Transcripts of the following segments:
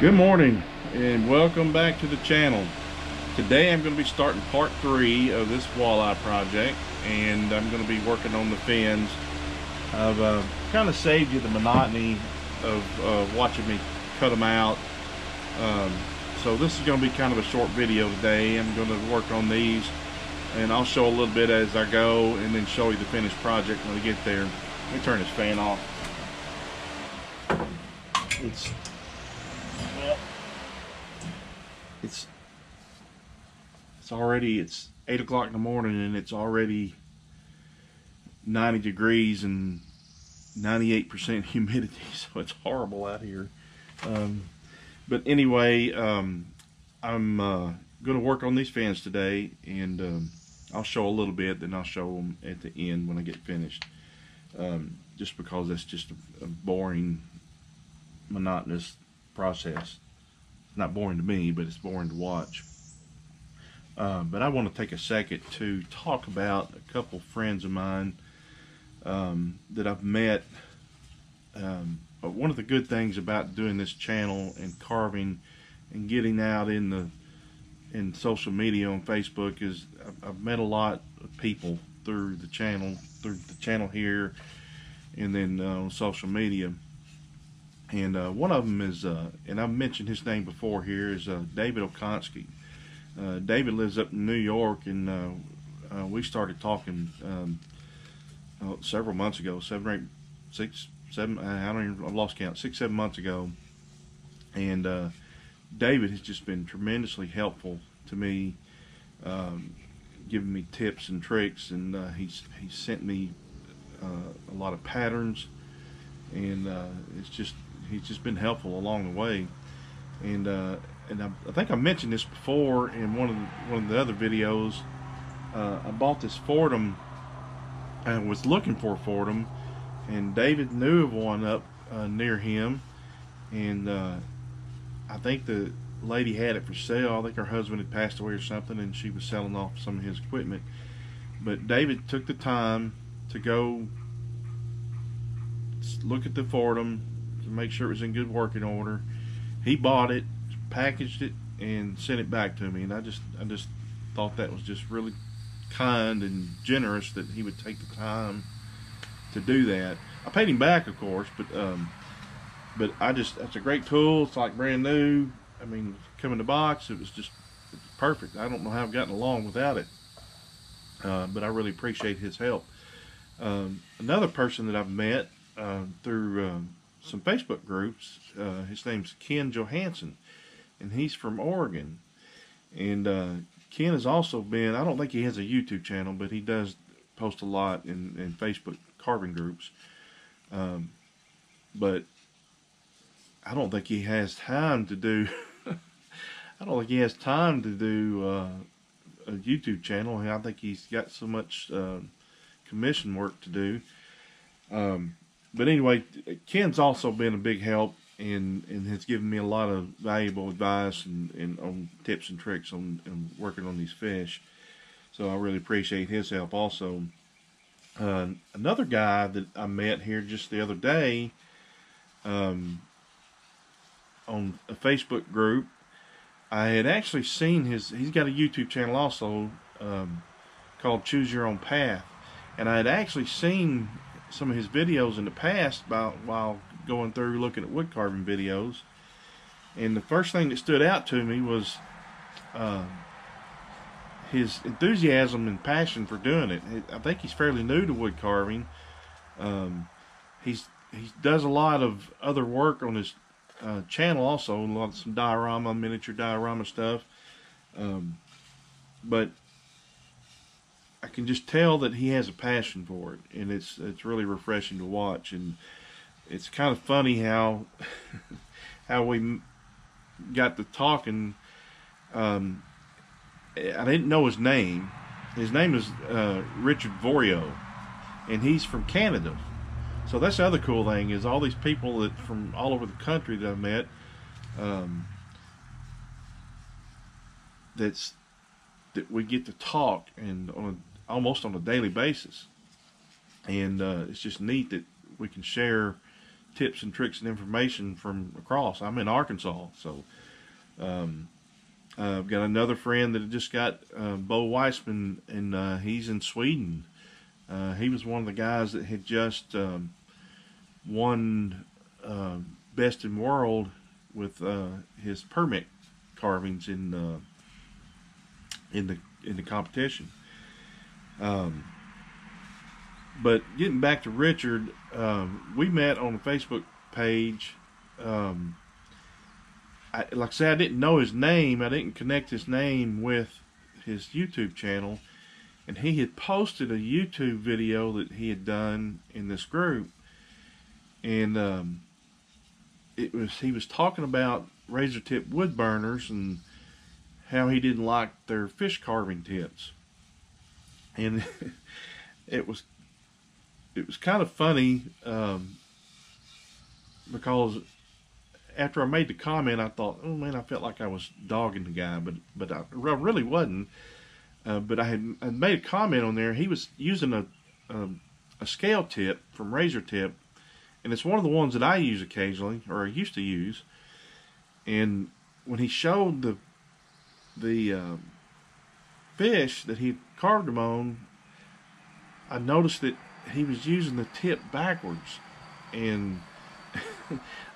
Good morning and welcome back to the channel. Today I'm going to be starting part 3 of this walleye project, and I'm going to be working on the fins. I've kind of saved you the monotony of watching me cut them out, so this is going to be kind of a short video today. I'm going to work on these and I'll show a little bit as I go and then show you the finished project when we get there. Let me turn this fan off. It's already, it's 8 o'clock in the morning and it's already 90 degrees and 98% humidity, so it's horrible out here. But anyway, I'm gonna work on these fins today, and I'll show a little bit, then I'll show them at the end when I get finished, just because that's just a boring, monotonous process. Not boring to me, but it's boring to watch. But I want to take a second to talk about a couple friends of mine that I've met. But one of the good things about doing this channel and carving and getting out in social media on Facebook is I've met a lot of people through the channel here, and then on social media. And one of them is, and I've mentioned his name before here, is David Okonsky. David lives up in New York, and we started talking several months ago, 6, 7 months ago. And David has just been tremendously helpful to me, giving me tips and tricks, and he's sent me a lot of patterns, and it's just, he's just been helpful along the way. And I think I mentioned this before in one of the other videos. I bought this Fordham and was looking for a Fordham, and David knew of one up near him, and I think the lady had it for sale. I think her husband had passed away or something, and she was selling off some of his equipment. But David took the time to go look at the Fordham to make sure it was in good working order. He bought it, packaged it, and sent it back to me, and I just thought that was just really kind and generous that he would take the time to do that. I paid him back, of course, but that's a great tool. It's like brand new. I mean, come in the box, it was just perfect. I don't know how I've gotten along without it, but I really appreciate his help. Another person that I've met through some Facebook groups, his name's Ken Johansson, and he's from Oregon. And Ken has also been, I don't think he has a YouTube channel, but he does post a lot in Facebook carving groups. But I don't think he has time to do a YouTube channel. I think he's got so much commission work to do. But anyway, Ken's also been a big help, and has given me a lot of valuable advice and on tips and tricks on working on these fish. So I really appreciate his help also. Another guy that I met here just the other day on a Facebook group, I had actually seen he's got a YouTube channel also called Choose Your Own Path. And I had actually seen some of his videos in the past while going through looking at wood carving videos, and the first thing that stood out to me was his enthusiasm and passion for doing it. I think he's fairly new to wood carving. He does a lot of other work on his channel also, a lot of some diorama, miniature diorama stuff, but I can just tell that he has a passion for it, and it's really refreshing to watch. And it's kind of funny how how we got to talking. I didn't know his name. His name is Richard Voreo, and he's from Canada. So that's the other cool thing, is all these people that from all over the country that I've met, that we get to talk and almost on a daily basis. And it's just neat that we can share tips and tricks and information from across. I'm in Arkansas, so I've got another friend that just got Bo Weissman, and he's in Sweden. He was one of the guys that had just won Best in World with his permit carvings in the competition. But getting back to Richard, we met on a Facebook page. Like I said, I didn't know his name. I didn't connect his name with his YouTube channel. And he had posted a YouTube video that he had done in this group. And he was talking about razor tip wood burners and how he didn't like their fish carving tips. And it was kind of funny, because after I made the comment, I thought, oh man, I felt like I was dogging the guy, but I really wasn't. But I made a comment on there. He was using a scale tip from Razor Tip, and it's one of the ones that I use occasionally, or I used to use. And when he showed the fish that he carved them on, I noticed that he was using the tip backwards, and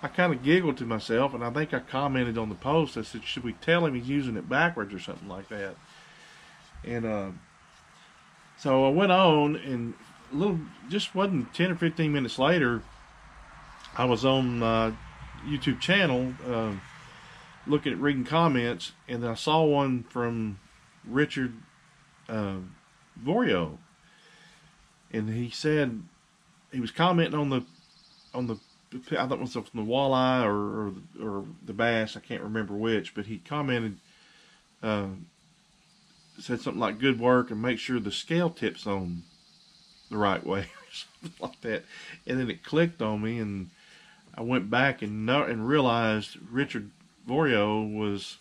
I kind of giggled to myself, and I think I commented on the post. I said, should we tell him he's using it backwards or something like that? And so I went on, and just wasn't 10 or 15 minutes later, I was on my YouTube channel looking at reading comments, and I saw one from Richard Voreo. And he said, he was commenting on the I thought it was from the walleye or the bass, I can't remember which, but he commented, said something like, good work, and make sure the scale tip's on the right way, or something like that. And then it clicked on me, and I went back and realized Richard Voreo was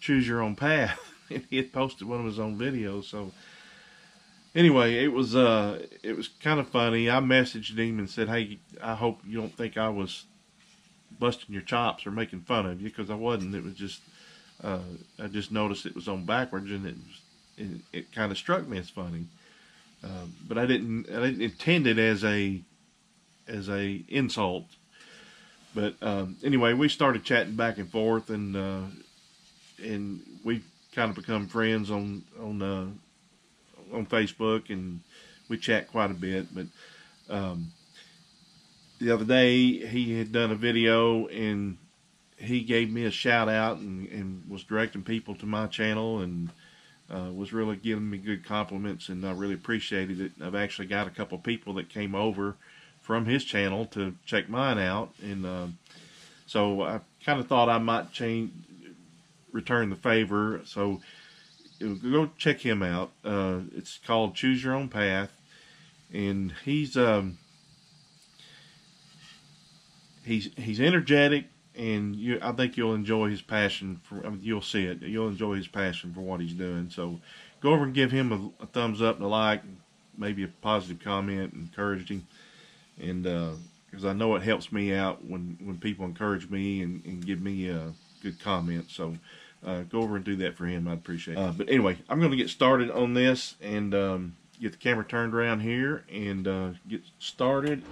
Choose Your Own Path, and he had posted one of his own videos. So anyway, it was kind of funny. I messaged him and said, hey, I hope you don't think I was busting your chops or making fun of you, because I wasn't. It was just, I just noticed it was on backwards, and it kind of struck me as funny. But I didn't intend it as a insult. But anyway, we started chatting back and forth, and we kind of become friends on Facebook, and we chat quite a bit. But the other day he had done a video, and he gave me a shout out, and was directing people to my channel, and was really giving me good compliments, and I really appreciated it. I've actually got a couple people that came over from his channel to check mine out, and so I kind of thought I might return the favor. So go check him out. It's called Choose Your Own Path, and he's energetic, and I think you'll enjoy his passion for, I mean, you'll see it. You'll enjoy his passion for what he's doing. So go over and give him a thumbs up and a like, maybe a positive comment, encourage him, and because I know it helps me out when people encourage me and give me good comments. So go over and do that for him. I'd appreciate it. But anyway, I'm going to get started on this, and get the camera turned around here, and get started.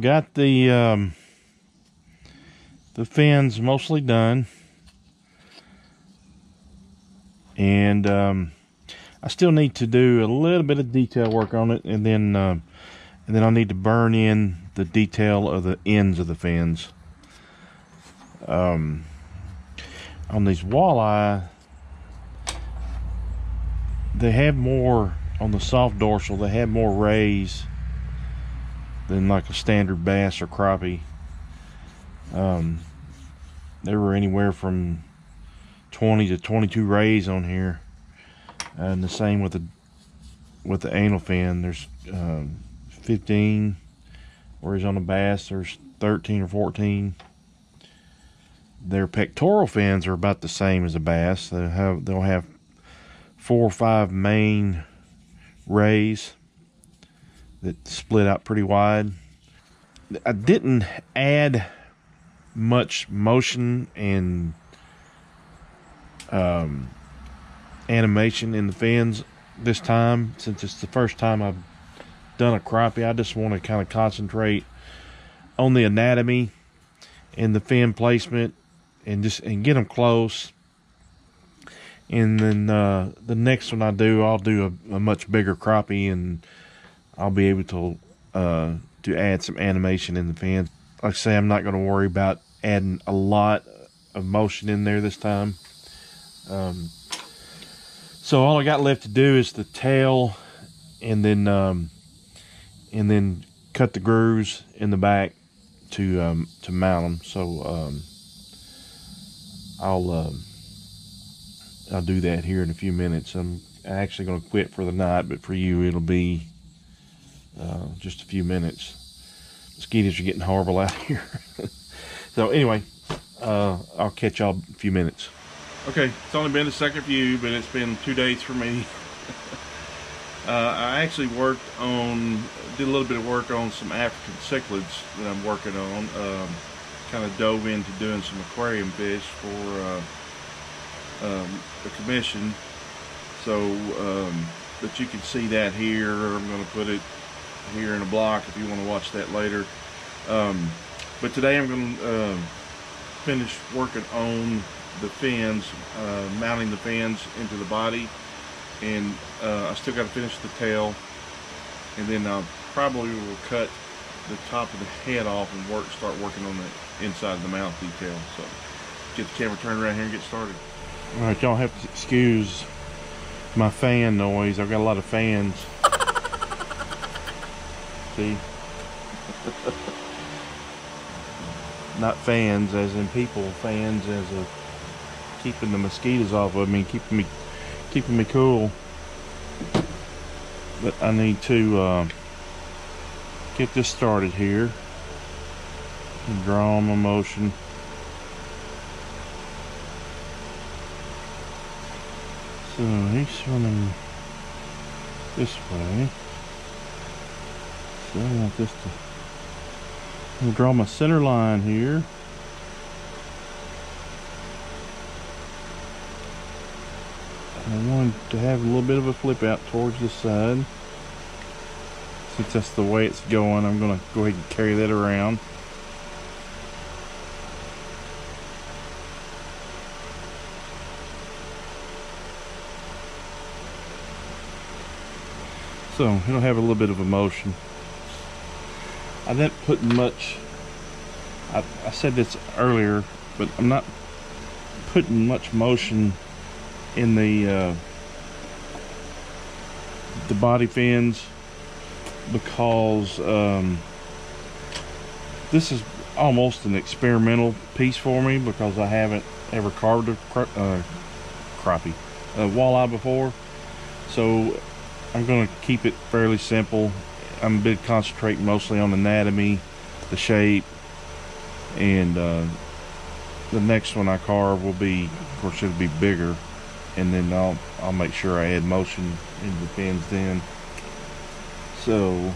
got the fins mostly done, and I still need to do a little bit of detail work on it, and then I'll need to burn in the detail of the ends of the fins. On these walleye, they have more on the soft dorsal. They have more rays than like a standard bass or crappie. There were anywhere from 20 to 22 rays on here, and the same with the anal fin. There's 15, whereas on the bass there's 13 or 14. Their pectoral fins are about the same as a bass. They'll have 4 or 5 main rays that split out pretty wide. I didn't add much motion and animation in the fins this time, since it's the first time I've done a crappie. I just want to kind of concentrate on the anatomy and the fin placement, and get them close. And then the next one I do, I'll do a much bigger crappie, and I'll be able to add some animation in the fins. Like I say, I'm not going to worry about adding a lot of motion in there this time. So all I got left to do is the tail, and then cut the grooves in the back to mount them. So I'll do that here in a few minutes. I'm actually going to quit for the night, but for you it'll be just a few minutes. Mosquitoes are getting horrible out here. So anyway, I'll catch y'all in a few minutes. Okay, it's only been the second view, but it's been 2 days for me. I actually did a little bit of work on some African cichlids that I'm working on. Kind of dove into doing some aquarium fish for a commission. So, but you can see that here. I'm going to put it here in a block if you want to watch that later. But today I'm going to finish working on the fins, mounting the fins into the body, and I still got to finish the tail, and then I'll probably will cut the top of the head off and start working on the inside of the mouth detail. So get the camera turned around here and get started. All right, y'all have to excuse my fan noise. I've got a lot of fans. See? Not fans as in people, fans as of keeping the mosquitoes off of me, keeping me cool. But I need to get this started here and draw on my motion. So he's running this way. So I want this to draw my center line here. I wanted to have a little bit of a flip out towards the side. Since that's the way it's going, I'm going to go ahead and carry that around. So it'll have a little bit of a motion. I didn't put much, I said this earlier, but I'm not putting much motion in the body fins, because this is almost an experimental piece for me, because I haven't ever carved a walleye before. So I'm going to keep it fairly simple. I'm been concentrating mostly on anatomy, the shape, and the next one I carve will be, of course, it'll be bigger, and then I'll make sure I add motion into the fins then. So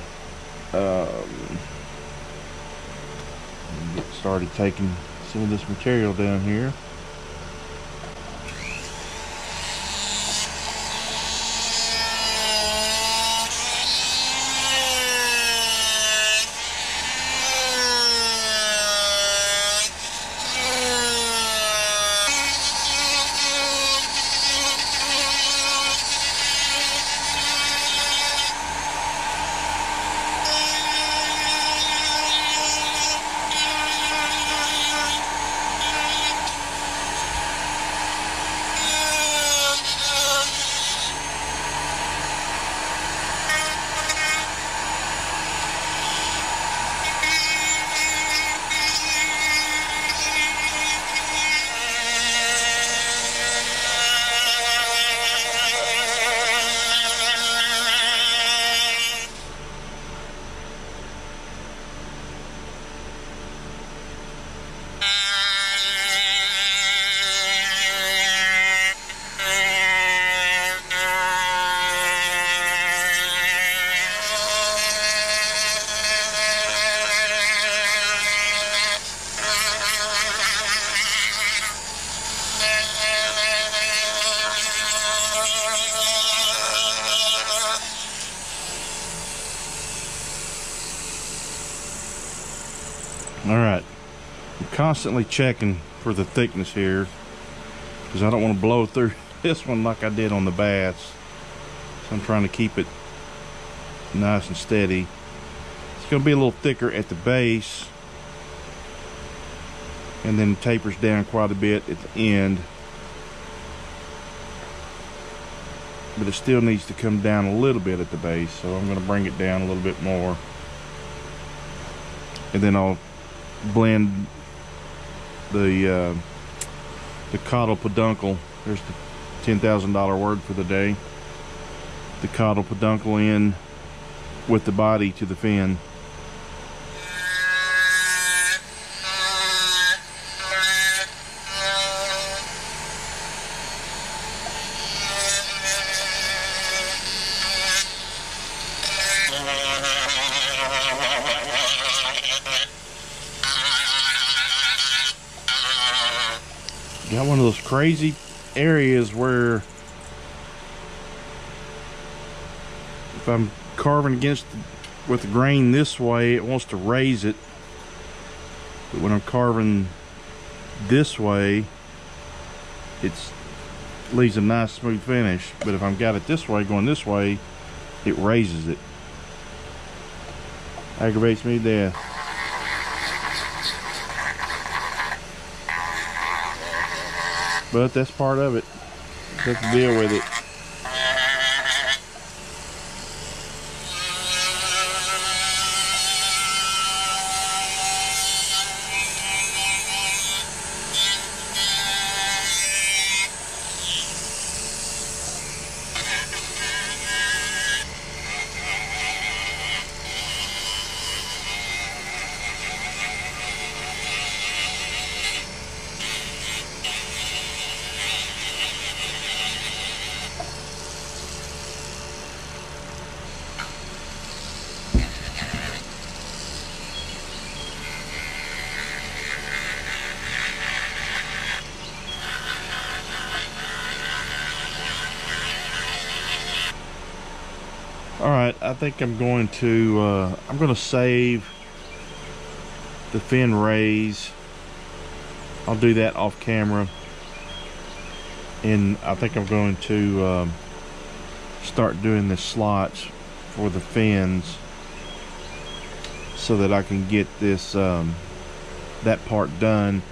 get started taking some of this material down here. I'm constantly checking for the thickness here because I don't want to blow through this one like I did on the bass. So I'm trying to keep it nice and steady. It's going to be a little thicker at the base and then tapers down quite a bit at the end. But it still needs to come down a little bit at the base, so I'm going to bring it down a little bit more. And then I'll blend the caudal peduncle. There's the $10,000 word for the day. The caudal peduncle in with the body to the fin. Got one of those crazy areas where if I'm carving against with the grain this way, it wants to raise it, but when I'm carving this way, it leaves a nice smooth finish. But if I've got it this way going this way, it raises it. Aggravates me to death. But that's part of it. You have to deal with it. I think I'm going to save the fin raise. I'll do that off camera, and I think I'm going to start doing the slots for the fins so that I can get this that part done.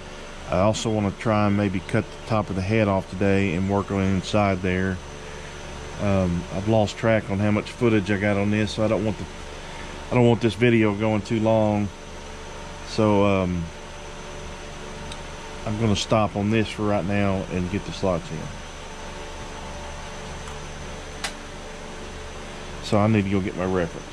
I also want to try and maybe cut the top of the head off today and work on the inside there. I've lost track on how much footage I got on this, so I don't want this video going too long. So I'm going to stop on this for right now and get the slots in. So I need to go get my reference.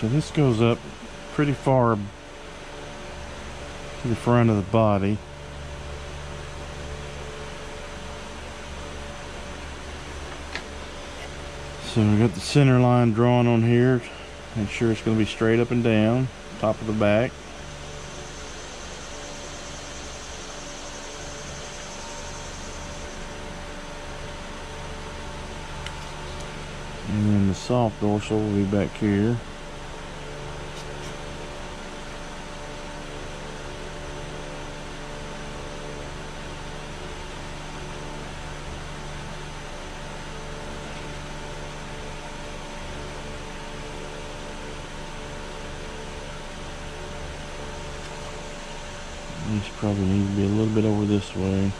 So this goes up pretty far to the front of the body. So we got the center line drawn on here. Make sure it's going to be straight up and down, top of the back. And then the soft dorsal will be back here. These probably need to be a little bit over this way.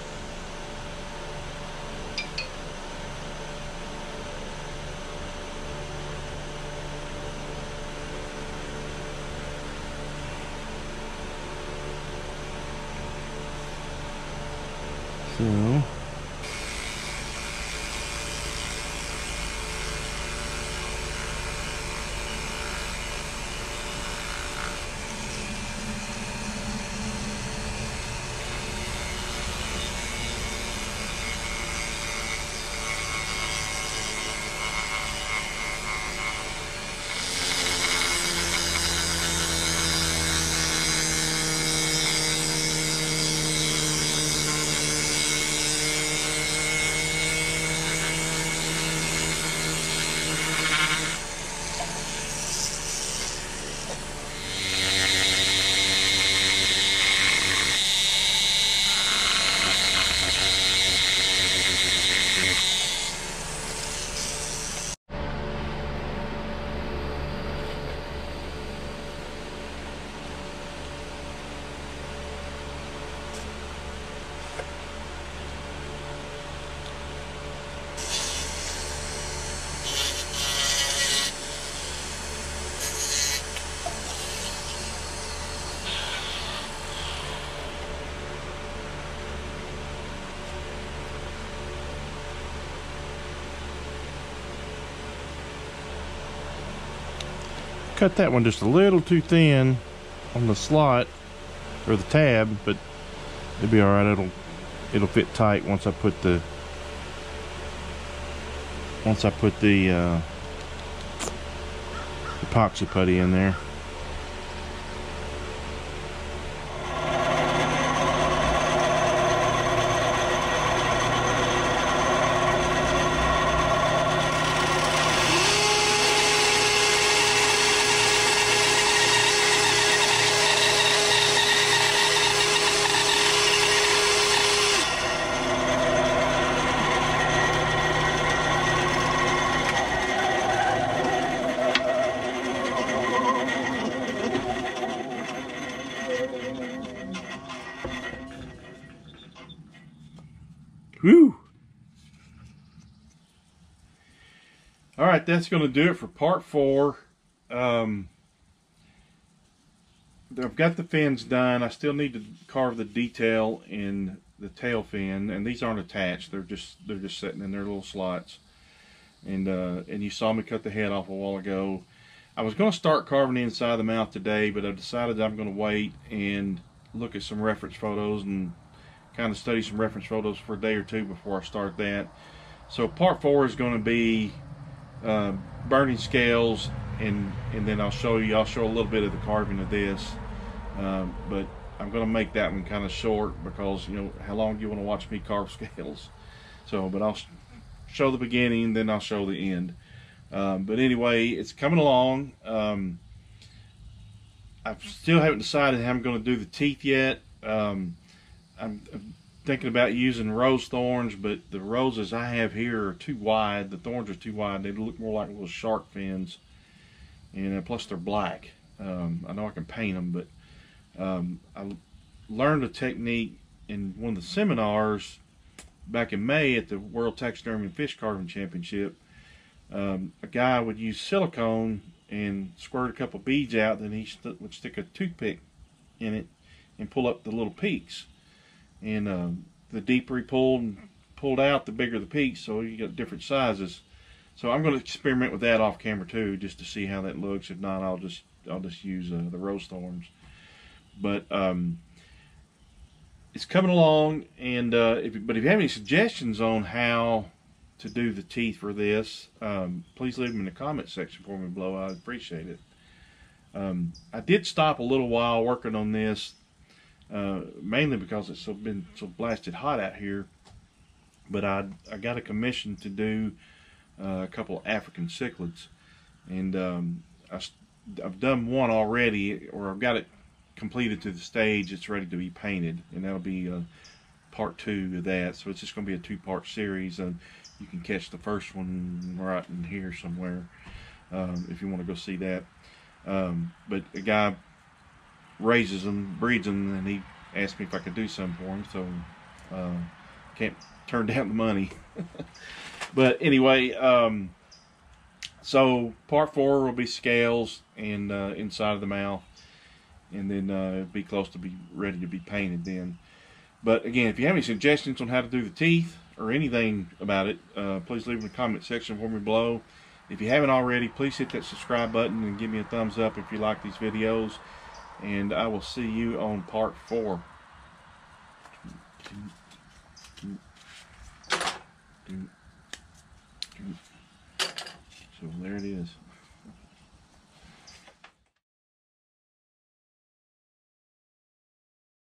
So Cut that one just a little too thin on the slot or the tab, but it'll be all right. It'll fit tight once I put the epoxy putty in there. Woo! All right, that's going to do it for part four. I've got the fins done. I still need to carve the detail in the tail fin, and these aren't attached. They're just sitting in their little slots. And you saw me cut the head off a while ago. I was going to start carving the inside of the mouth today, but I've decided I'm going to wait and look at some reference photos and kind of study some reference photos for a day or two before I start that. So part four is going to be burning scales, and then I'll show a little bit of the carving of this, but I'm going to make that one kind of short because, you know, how long do you want to watch me carve scales? So, but I'll show the beginning, then I'll show the end. But anyway, it's coming along. I still haven't decided how I'm going to do the teeth yet. I'm thinking about using rose thorns, but the roses I have here are too wide. The thorns are too wide. They look more like little shark fins, and plus they're black. I know I can paint them, but I learned a technique in one of the seminars back in May at the World Taxidermy and Fish Carving Championship. A guy would use silicone and squirt a couple beads out, then he would stick a toothpick in it and pull up the little peaks. And the deeper he pulled out, the bigger the peaks, so you got different sizes. So I'm going to experiment with that off camera too, just to see how that looks. If not, I'll just use the rose thorns. But it's coming along, and but if you have any suggestions on how to do the teeth for this, please leave them in the comment section for me below. I appreciate it. I did stop a little while working on this, mainly because it's been so blasted hot out here, but I got a commission to do a couple of African cichlids, and I've done one already, or I've got it completed to the stage. It's ready to be painted, and that'll be part two of that. So it's just going to be a two-part series, and you can catch the first one right in here somewhere if you want to go see that. But a guy raises them, breeds them, and he asked me if I could do something for him, so can't turn down the money. But anyway, so part four will be scales and inside of the mouth, and then it'll be close to be ready to be painted then. But again, if you have any suggestions on how to do the teeth or anything about it, please leave them in the comment section for me below. If you haven't already, please hit that subscribe button and give me a thumbs up if you like these videos. And I will see you on part four.